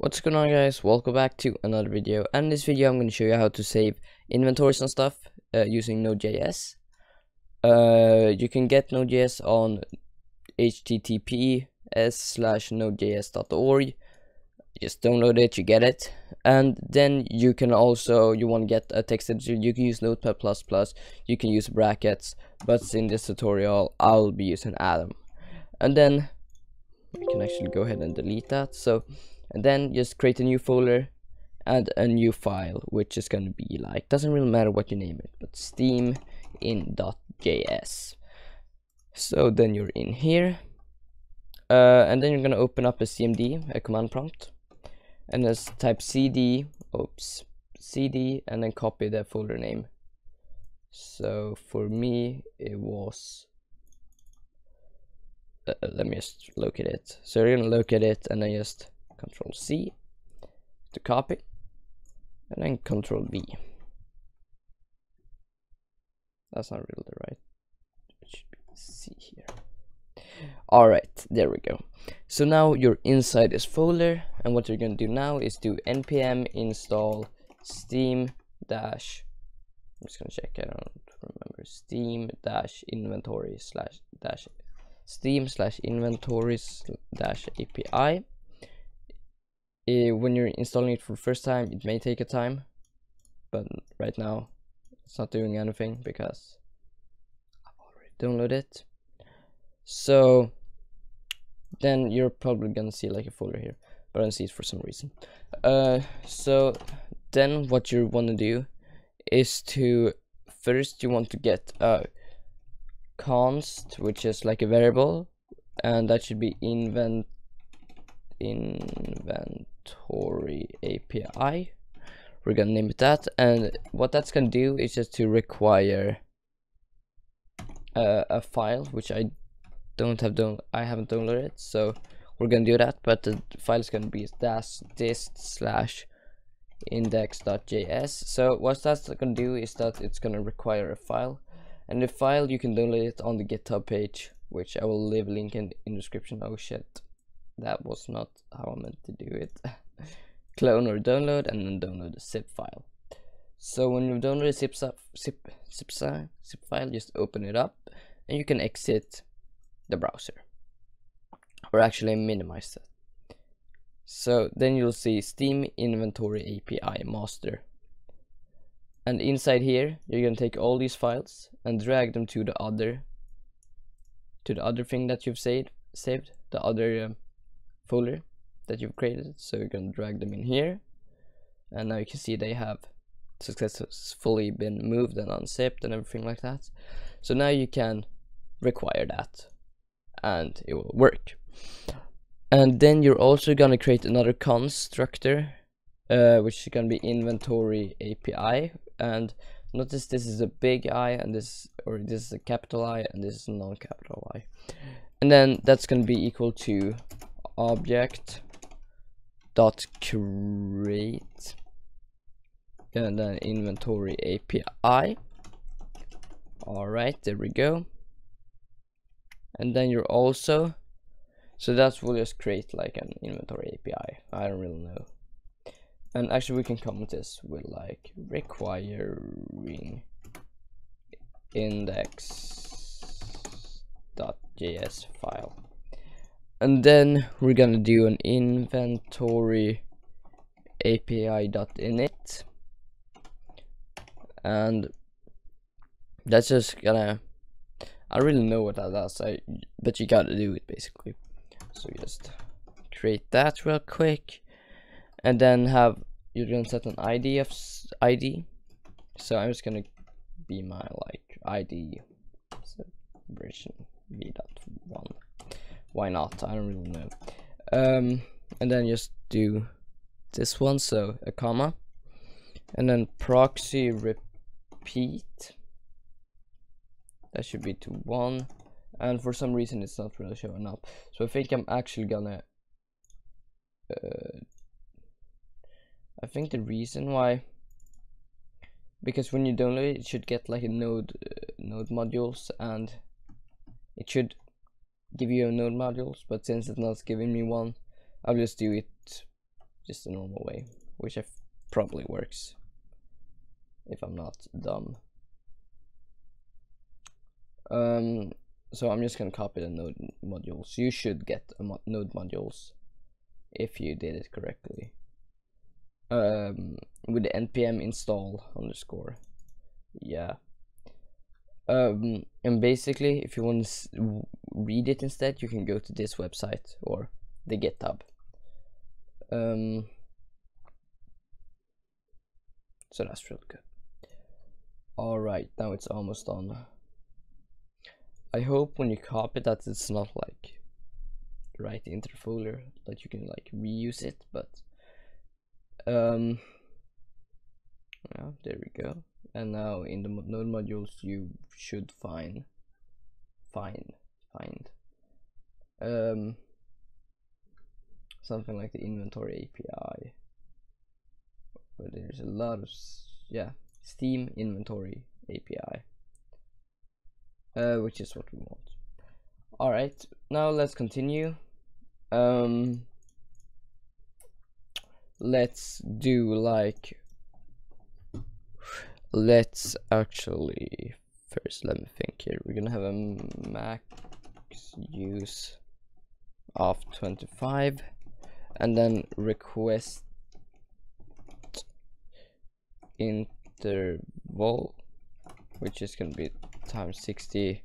What's going on, guys? Welcome back to another video. And in this video I'm going to show you how to save inventories and stuff using Node.js. You can get Node.js on https:/nodejs.org. Just download it, you get it. And then you can also, you want to get a text editor, you can use Notepad++, you can use brackets, but in this tutorial I'll be using Atom. And then we can actually go ahead and delete that. And then just create a new folder and a new file, which is going to be like, doesn't really matter what you name it, but steam-in.js. So then you're in here, and then you're going to open up a CMD, a command prompt, and just type cd, and then copy the folder name. So for me it was, let me just locate it. So you're going to locate it and then just Control C to copy, and then Control V. That's not really right. It should be C here. All right, there we go. So now you're inside this folder, and what you're going to do now is do npm install steam-. I'm just going to check. I don't remember. Steam-inventories-api. When you're installing it for the first time, it may take a time, but right now it's not doing anything because I've already downloaded it. So then you're probably gonna see like a folder here, but I don't see it for some reason. So then what you want to do is to first you want to get a const, which is like a variable, and that should be inventory API. We're gonna name it that, and what that's gonna do is just to require a file, which I don't have done. I haven't downloaded it, so we're gonna do that. But the file is gonna be dist/index.js. so what that's gonna do is that it's gonna require a file, and the file you can download it on the GitHub page, which I will leave a link in the description. Oh shit, that was not how I meant to do it. Clone or download, and then download the zip file. So when you download the zip file, just open it up, and you can exit the browser, or actually minimize it. So then you'll see Steam Inventory API Master, and inside here you're gonna take all these files and drag them to the other thing that you've saved, the other folder that you've created. So you're gonna drag them in here, and now you can see they have successfully been moved and unzipped and everything like that. So now you can require that and it will work. And then you're also gonna create another constructor, which is gonna be inventory API, and notice this is a big I, and this is a capital I, and this is a non-capital I, and then that's gonna be equal to object.create and then inventory API. Alright, there we go. And then you're also, so that will just create like an inventory API. I don't really know. And actually we can comment this with like requiring index.js file. And then we're gonna do an inventory api.init, and that's just gonna, I really know what that does, but you gotta do it basically. So just create that real quick, and then you're gonna set an ID of ID. So I'm just gonna be my like ID version v.1. Why not? I don't really know. And then just do this one, so a comma, and then proxy repeat. That should be to 1, and for some reason it's not really showing up. So I think I'm actually gonna. I think the reason why, because when you download it, it should get like a node modules, and it should give you a node modules, but since it's not giving me one, I'll just do it just the normal way, which probably works if I'm not dumb. So I'm just gonna copy the node modules. You should get a node modules if you did it correctly, with the npm install _. Yeah. And basically, if you want to read it instead, you can go to this website or the GitHub. So that's really good. All right, now it's almost done. I hope when you copy that it's not like right into the folder, that you can like reuse it, but yeah, there we go. And now in the node modules you should find something like the inventory API. But there's a lot of, yeah, Steam inventory API, which is what we want. All right, now let's continue. Let's do like, let's actually first, let me think here. We're gonna have a max use of 25 and then request interval, which is gonna be times 60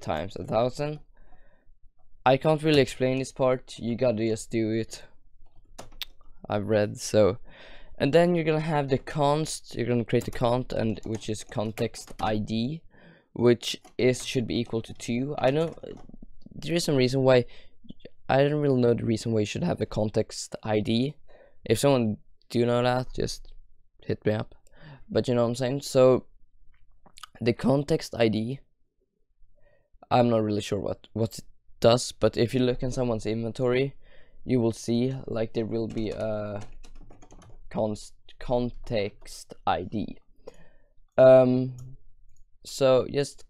times 1000. I can't really explain this part, you gotta just do it. I've read so. And then you're gonna have the const, you're gonna create a const, and which is context ID, which is should be equal to 2. I know there is some reason why, I don't really know the reason why you should have a context ID. If someone do know that, just hit me up. But you know what I'm saying? So the context ID, I'm not really sure what it does, but if you look in someone's inventory, you will see like there will be a context ID. So just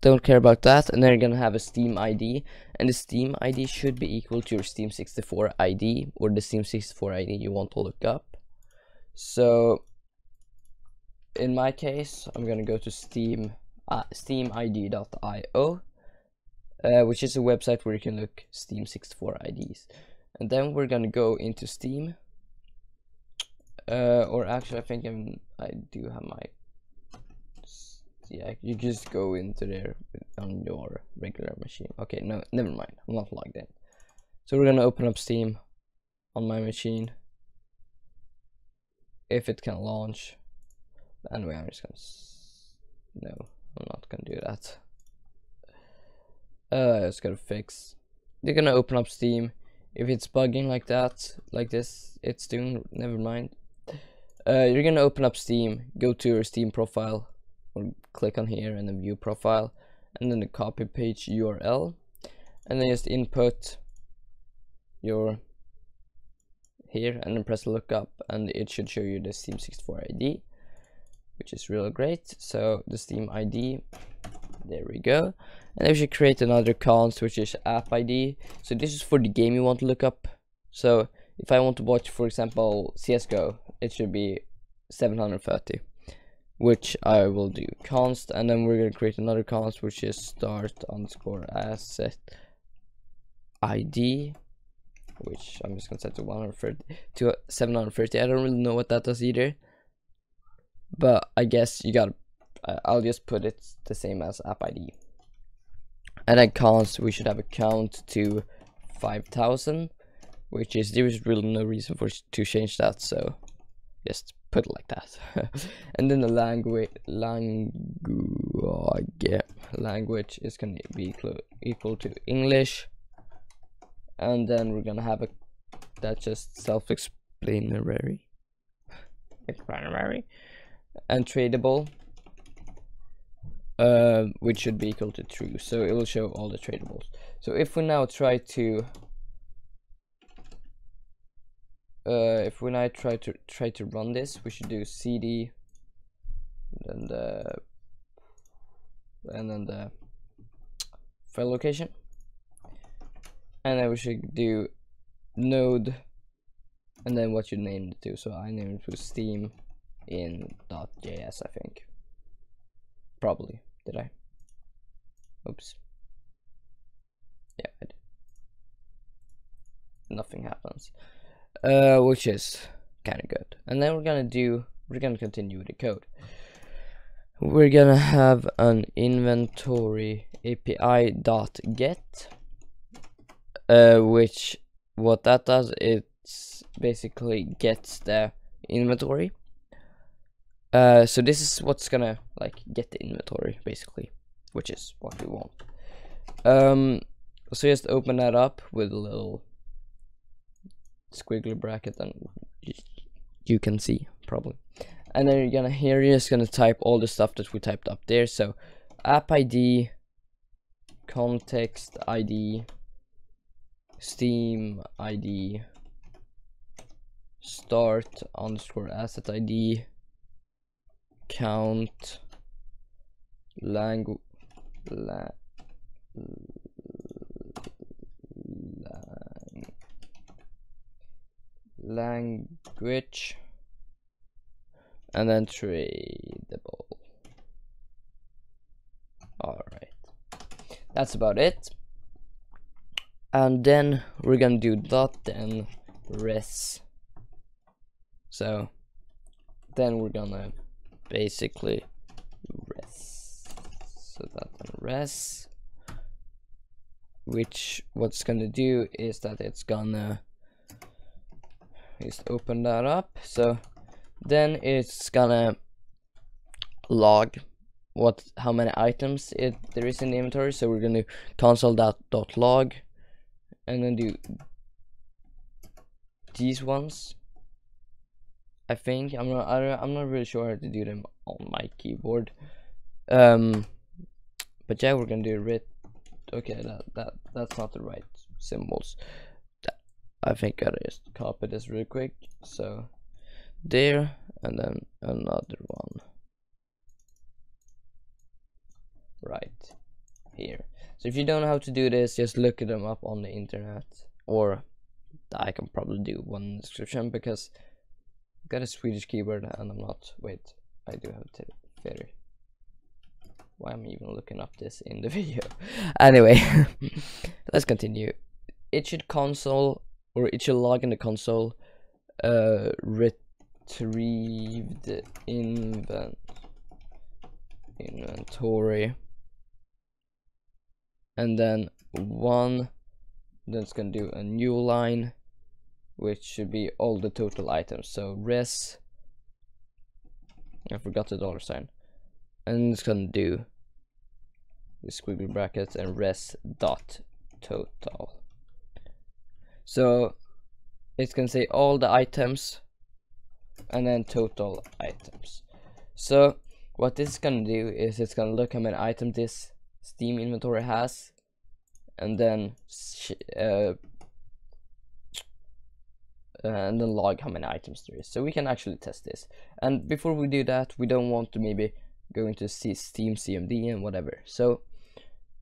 don't care about that, and then you're gonna have a Steam ID, and the Steam ID should be equal to your Steam64 ID, or the Steam64 ID you want to look up. So in my case, I'm gonna go to steamid.io, which is a website where you can look Steam64 IDs, and then we're gonna go into Steam. Or actually, I think I do have my, yeah, you just go into there on your regular machine. Okay, no, never mind, I'm not logged in. So we're gonna open up Steam on my machine, if it can launch. Anyway, I'm just gonna, no, I'm not gonna do that. It's gonna fix. You're gonna open up Steam. If it's bugging like that, like this, it's doing, never mind. You're gonna open up Steam, go to your Steam profile, or click on here and then view profile, and then the copy page URL, and then just input your here and then press lookup, and it should show you the Steam64 ID, which is really great. So the Steam ID, there we go. And we should create another const, which is app ID. So this is for the game you want to look up. So if I want to watch, for example, CS:GO, it should be 730, which I will do const, and then we're gonna create another const, which is start _ asset ID, which I'm just gonna set to 730. I don't really know what that does either, but I guess you gotta, I'll just put it the same as app ID. And then const, we should have a count to 5000, which is, there is really no reason for to change that, so just put it like that. And then the language is gonna be equal to English, and then we're gonna have a, that's just self-explanatory, and tradable, which should be equal to true, so it will show all the tradables. So if we now try to if we now try to run this, we should do cd and then the file location, and then we should do node, and then what you named it to. So I named it to steam-in.js, I think. Probably. Did I? Oops. Yeah, I did. Nothing happens. Which is kind of good. And then we're gonna continue with the code. We're gonna have an inventory API dot get, which what that does, it's basically gets the inventory. So this is what's gonna like get the inventory basically, which is what we want. So just open that up with a little squiggly bracket, and you can see probably. And then you're just gonna type all the stuff that we typed up there. So app ID, context ID, Steam ID, start underscore asset ID, count, language, and then tradable. Alright, that's about it. And then we're gonna do dot then res. So then we're gonna basically res. So that then res, which what's gonna do is that it's gonna just open that up. So then it's gonna log how many items there is in the inventory. So we're gonna do console.log, and then do these ones. I think I'm not really sure how to do them on my keyboard. But yeah, we're gonna do ret. Okay, that's not the right symbols. I think I just copy this real quick. So there, and then another one right here. So if you don't know how to do this, just look them up on the internet, or I can probably do one in the description because I've got a Swedish keyboard and I'm not. Wait, I do have a theory. Why am I even looking up this in the video? Anyway, let's continue. It should console, or it should log in the console, retrieved inventory, and then one. Then it's gonna do a new line, which should be all the total items. So res, I forgot the $ sign, and it's gonna do the squiggly brackets and res dot total. So it's gonna say all the items and then total items. So what this is gonna do is it's gonna look how many items this Steam inventory has, and then log how many items there is. So we can actually test this. And before we do that, we don't want to maybe go into Steam CMD and whatever. So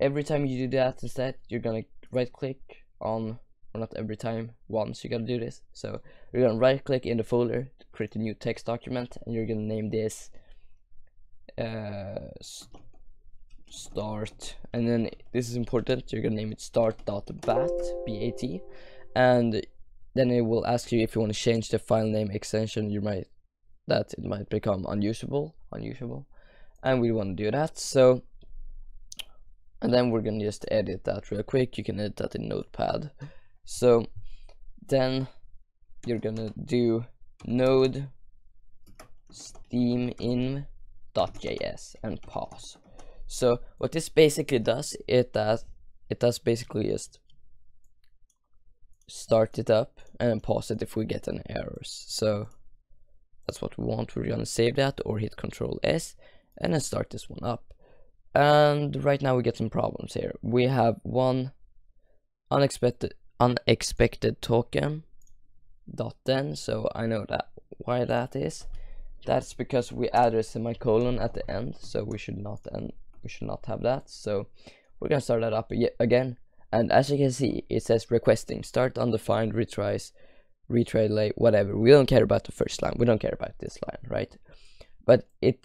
every time you do that, instead you're gonna right click on, or not every time, once you gotta do this. So you're gonna right click in the folder, create a new text document, and you're gonna name this start, and then this is important, you're gonna name it start.bat, B-A-T, and then it will ask you if you want to change the file name extension. It might become unusable, and we want to do that. So, and then we're gonna just edit that real quick. You can edit that in Notepad. So then you're gonna do node steam-in.js and pause. So what this basically does is that it does basically just start it up and pause it if we get any errors. So that's what we want. We're gonna save that or hit Ctrl+S and then start this one up. And right now we get some problems here. We have one unexpected token dot then. So I know that why that is. That's because we added a semicolon at the end, so we should not have that. So we're gonna start that up again, And as you can see, it says requesting, start undefined, retries, retry delay, whatever. We don't care about the first line. We don't care about this line, right? But it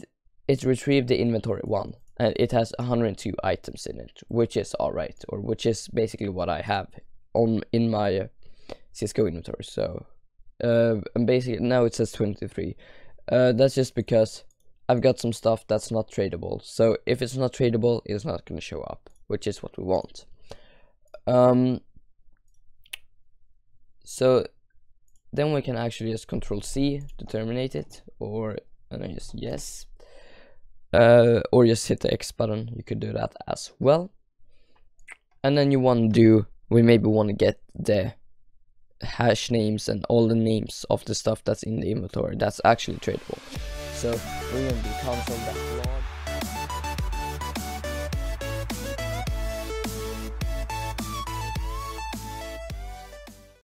retrieved the inventory one, and it has 102 items in it, which is all right, or which is basically what I have on in my CS:GO inventory. So and basically now it says 23. That's just because I've got some stuff that's not tradable. So if it's not tradable, it's not going to show up, which is what we want. So then we can actually just Control C to terminate it, or and then just yes, or just hit the X button. You could do that as well. And then you want to do, we maybe want to get the hash names and all the names of the stuff that's in the inventory that's actually tradable. So we're going to do console.log.